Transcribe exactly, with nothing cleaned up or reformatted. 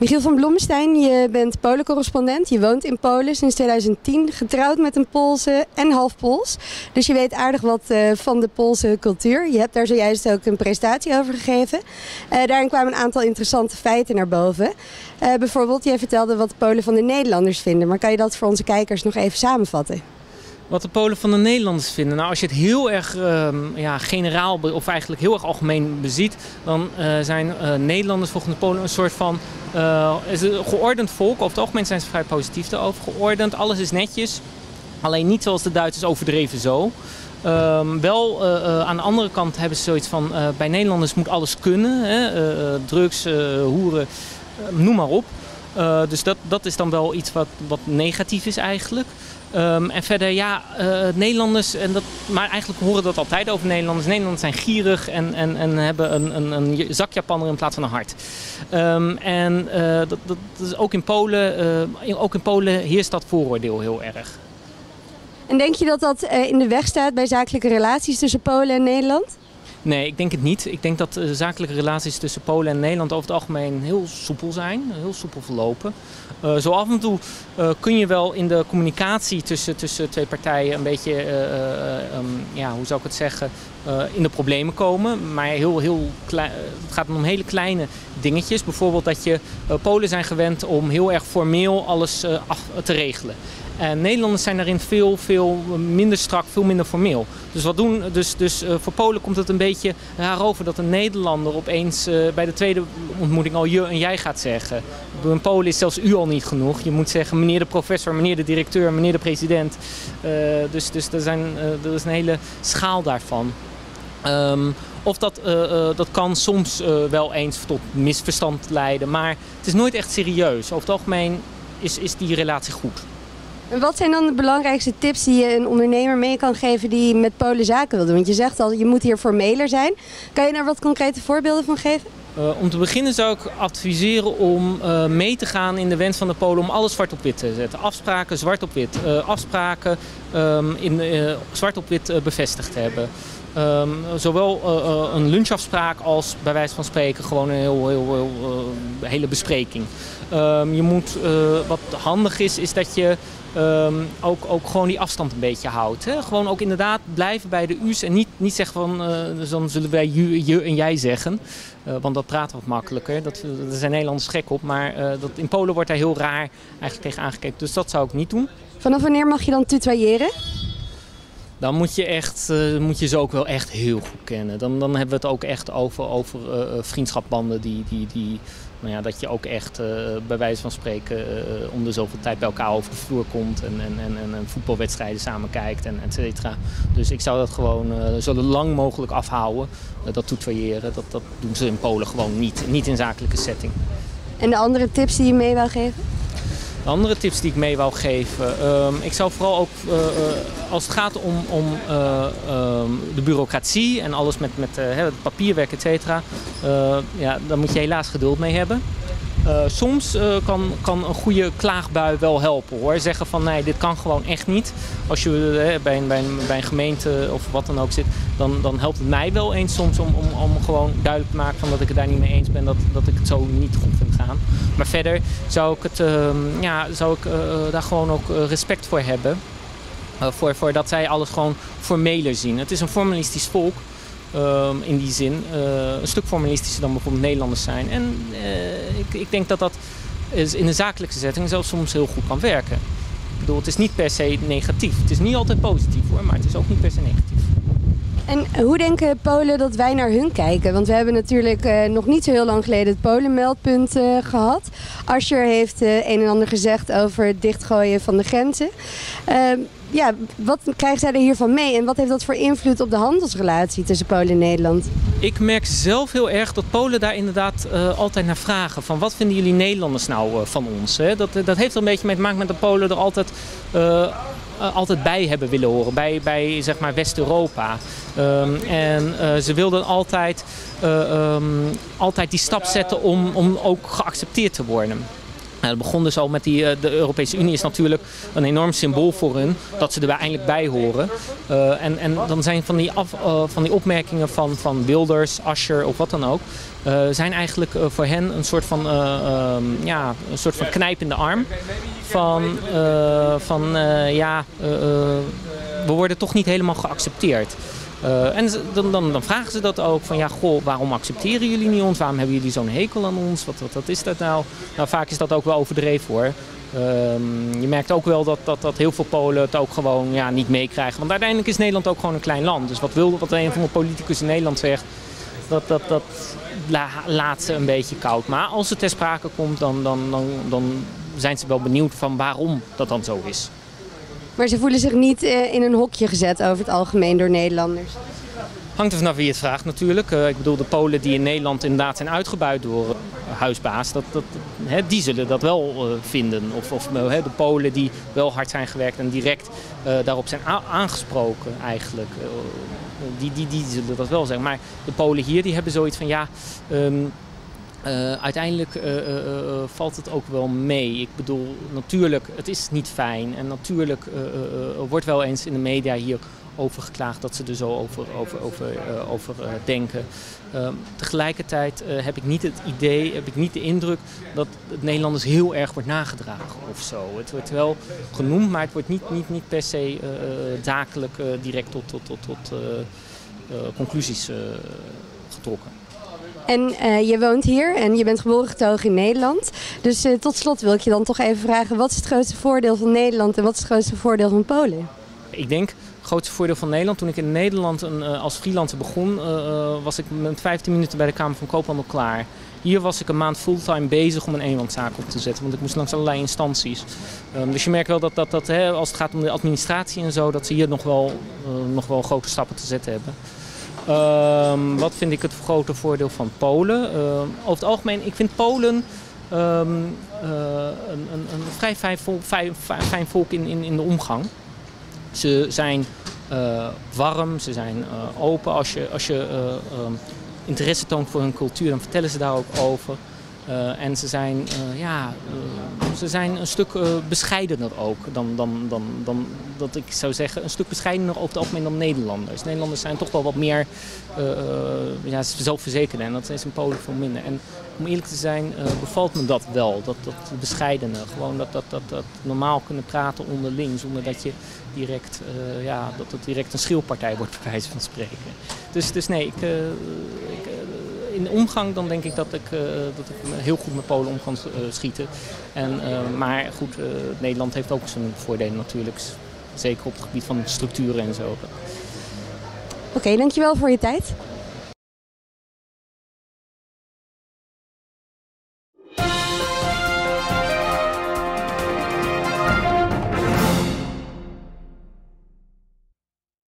Michiel van Blommestein, je bent Polen-correspondent. Je woont in Polen sinds tweeduizend tien, getrouwd met een Poolse en half Pools. Dus je weet aardig wat uh, van de Poolse cultuur. Je hebt daar zojuist ook een presentatie over gegeven. Uh, daarin kwamen een aantal interessante feiten naar boven. Uh, bijvoorbeeld, jij vertelde wat de Polen van de Nederlanders vinden. Maar kan je dat voor onze kijkers nog even samenvatten? Wat de Polen van de Nederlanders vinden? Nou, als je het heel erg um, ja, generaal of eigenlijk heel erg algemeen beziet, dan uh, zijn uh, Nederlanders volgens de Polen een soort van uh, geordend volk. Over het algemeen zijn ze vrij positief erover. Geordend, alles is netjes. Alleen niet zoals de Duitsers, overdreven zo. Um, wel, uh, uh, aan de andere kant hebben ze zoiets van, uh, bij Nederlanders moet alles kunnen. Hè? Uh, drugs, uh, hoeren, uh, noem maar op. Uh, dus dat, dat is dan wel iets wat, wat negatief is eigenlijk. Um, en verder, ja, uh, Nederlanders, en dat, maar eigenlijk horen dat altijd over Nederlanders. Nederlanders zijn gierig en, en, en hebben een, een, een zakjapanner in plaats van een hart. Um, en uh, dat, dat is ook in Polen, uh, ook in Polen heerst dat vooroordeel heel erg. En denk je dat dat uh, in de weg staat bij zakelijke relaties tussen Polen en Nederland? Nee, ik denk het niet. Ik denk dat de zakelijke relaties tussen Polen en Nederland over het algemeen heel soepel zijn, heel soepel verlopen. Uh, zo af en toe uh, kun je wel in de communicatie tussen, tussen twee partijen een beetje, uh, um, ja, hoe zou ik het zeggen, uh, in de problemen komen. Maar heel, heel klein, het gaat om hele kleine dingetjes. Bijvoorbeeld dat je uh, Polen zijn gewend om heel erg formeel alles uh, af te regelen. En Nederlanders zijn daarin veel, veel minder strak, veel minder formeel. Dus, wat doen, dus, dus uh, voor Polen komt het een beetje raar over dat een Nederlander opeens uh, bij de tweede ontmoeting al je en jij gaat zeggen. In Polen is zelfs u al niet genoeg. Je moet zeggen meneer de professor, meneer de directeur, meneer de president. Uh, dus dus er, zijn, uh, er is een hele schaal daarvan. Um, of dat, uh, uh, dat kan soms uh, wel eens tot misverstand leiden. Maar het is nooit echt serieus. Over het algemeen is, is die relatie goed. En wat zijn dan de belangrijkste tips die je een ondernemer mee kan geven die met Polen zaken wil doen? Want je zegt al, je moet hier formeler zijn. Kan je daar wat concrete voorbeelden van geven? Uh, om te beginnen zou ik adviseren om uh, mee te gaan in de wens van de Polen om alles zwart op wit te zetten. Afspraken zwart op wit. Uh, afspraken um, in, uh, zwart op wit uh, bevestigd hebben. Um, zowel uh, uh, een lunchafspraak als bij wijze van spreken gewoon een heel, heel, heel, uh, hele bespreking. Um, je moet, uh, wat handig is, is dat je um, ook, ook gewoon die afstand een beetje houdt. Hè? Gewoon ook inderdaad blijven bij de u's en niet, niet zeggen van, uh, dus dan zullen wij je, je en jij zeggen. Uh, want dat praat wat makkelijker. Dat, daar zijn Nederlanders gek op, maar uh, dat, in Polen wordt daar heel raar eigenlijk tegen aangekeken. Dus dat zou ik niet doen. Vanaf wanneer mag je dan tutoyeren? Dan moet je, echt, uh, moet je ze ook wel echt heel goed kennen. Dan, dan hebben we het ook echt over, over uh, vriendschapbanden die, die, die nou ja, dat je ook echt uh, bij wijze van spreken uh, om de zoveel tijd bij elkaar over de vloer komt en, en, en, en voetbalwedstrijden samen kijkt en et cetera. Dus ik zou dat gewoon uh, zo lang mogelijk afhouden, uh, dat tutoyeren. Dat, dat doen ze in Polen gewoon niet, niet in zakelijke setting. En de andere tips die je mee wou geven? De andere tips die ik mee wou geven, um, ik zou vooral ook uh, uh, als het gaat om, om uh, uh, de bureaucratie en alles met, met uh, het papierwerk, et cetera, uh, ja, daar moet je helaas geduld mee hebben. Uh, soms uh, kan, kan een goede klaagbui wel helpen hoor. Zeggen van nee, dit kan gewoon echt niet. Als je uh, bij, een, bij, een, bij een gemeente of wat dan ook zit, dan, dan helpt het mij wel eens soms om, om, om gewoon duidelijk te maken van dat ik het daar niet mee eens ben, dat, dat ik het zo niet goed vind gaan. Maar verder zou ik, het, uh, ja, zou ik uh, daar gewoon ook uh, respect voor hebben. Uh, voor, voor dat zij alles gewoon formeler zien. Het is een formalistisch volk. Uh, in die zin uh, een stuk formalistischer dan bijvoorbeeld Nederlanders zijn. En uh, ik, ik denk dat dat is in de zakelijke setting zelfs soms heel goed kan werken. Ik bedoel, het is niet per se negatief. Het is niet altijd positief hoor, maar het is ook niet per se negatief. En hoe denken Polen dat wij naar hun kijken? Want we hebben natuurlijk uh, nog niet zo heel lang geleden het Polenmeldpunt uh, gehad. Asscher heeft uh, een en ander gezegd over het dichtgooien van de grenzen. Uh, Ja, wat krijgen zij er hiervan mee en wat heeft dat voor invloed op de handelsrelatie tussen Polen en Nederland? Ik merk zelf heel erg dat Polen daar inderdaad uh, altijd naar vragen. Van wat vinden jullie Nederlanders nou uh, van ons? Hè? Dat, dat heeft er een beetje mee te maken met dat Polen er altijd, uh, uh, altijd bij hebben willen horen. Bij, bij zeg maar West-Europa. Um, en uh, ze wilden altijd, uh, um, altijd die stap zetten om, om ook geaccepteerd te worden. Nou, dat begon dus al met die, de Europese Unie is natuurlijk een enorm symbool voor hun, dat ze er eigenlijk bij horen. Uh, en, en dan zijn van die, af, uh, van die opmerkingen van, van Wilders, Asscher of wat dan ook, uh, zijn eigenlijk uh, voor hen een soort van, uh, um, ja, een soort van knijp in de arm. Van, uh, van uh, ja, uh, we worden toch niet helemaal geaccepteerd. Uh, en dan, dan, dan vragen ze dat ook, van ja, goh, waarom accepteren jullie niet ons? Waarom hebben jullie zo'n hekel aan ons? Wat, wat, wat is dat nou? Nou, vaak is dat ook wel overdreven hoor. Uh, je merkt ook wel dat, dat, dat heel veel Polen het ook gewoon ja, niet meekrijgen. Want uiteindelijk is Nederland ook gewoon een klein land. Dus wat, wil, wat een van de politicus in Nederland zegt, dat, dat, dat la, laat ze een beetje koud. Maar als het ter sprake komt, dan, dan, dan, dan zijn ze wel benieuwd van waarom dat dan zo is. Maar ze voelen zich niet in een hokje gezet over het algemeen door Nederlanders? Hangt er vanaf wie het vraagt natuurlijk. Ik bedoel, de Polen die in Nederland inderdaad zijn uitgebuit door huisbaas, dat, dat, hè, die zullen dat wel vinden. Of, of hè, de Polen die wel hard zijn gewerkt en direct uh, daarop zijn aangesproken eigenlijk. Uh, die, die, die zullen dat wel zeggen. Maar de Polen hier die hebben zoiets van ja... Um, Uh, uiteindelijk uh, uh, uh, valt het ook wel mee. Ik bedoel, natuurlijk, het is niet fijn. En natuurlijk uh, uh, wordt wel eens in de media hier over geklaagd dat ze er zo over, over, over, uh, over uh, denken. Uh, tegelijkertijd uh, heb ik niet het idee, heb ik niet de indruk dat het Nederlanders heel erg wordt nagedragen of zo. Het wordt wel genoemd, maar het wordt niet, niet, niet per se uh, zakelijk uh, direct tot, tot, tot, tot uh, uh, conclusies uh, getrokken. En uh, je woont hier en je bent geboren getogen in Nederland. Dus uh, tot slot wil ik je dan toch even vragen, wat is het grootste voordeel van Nederland en wat is het grootste voordeel van Polen? Ik denk het grootste voordeel van Nederland. Toen ik in Nederland een, uh, als freelancer begon, uh, was ik met vijftien minuten bij de Kamer van Koophandel klaar. Hier was ik een maand fulltime bezig om een eenmanszaak op te zetten, want ik moest langs allerlei instanties. Um, dus je merkt wel dat, dat, dat hè, als het gaat om de administratie en zo, dat ze hier nog wel, uh, nog wel grote stappen te zetten hebben. Um, wat vind ik het grote voordeel van Polen? Uh, over het algemeen, ik vind Polen um, uh, een, een, een vrij fijn volk, fijn, fijn volk in, in, in de omgang. Ze zijn uh, warm, ze zijn uh, open. Als je, als je uh, um, interesse toont voor hun cultuur, dan vertellen ze daar ook over. Uh, en ze zijn, uh, ja, uh, ze zijn een stuk uh, bescheidener ook dan, dan, dan, dan dat ik zou zeggen, een stuk bescheidener over het algemeen dan Nederlanders. Nederlanders zijn toch wel wat meer uh, ja, zelfverzekerd en dat is in Polen veel minder. En om eerlijk te zijn uh, bevalt me dat wel, dat, dat bescheidene. Gewoon dat, dat, dat, dat normaal kunnen praten onderling zonder dat je direct, uh, ja, dat het direct een schreeuwpartij wordt bij wijze van spreken. Dus, dus nee, ik... Uh, ik in de omgang dan denk ik dat ik, uh, dat ik heel goed met Polen om kan uh, schieten. En, uh, maar goed, uh, Nederland heeft ook zijn voordelen natuurlijk. Zeker op het gebied van structuren en zo. Oké, okay, dankjewel voor je tijd.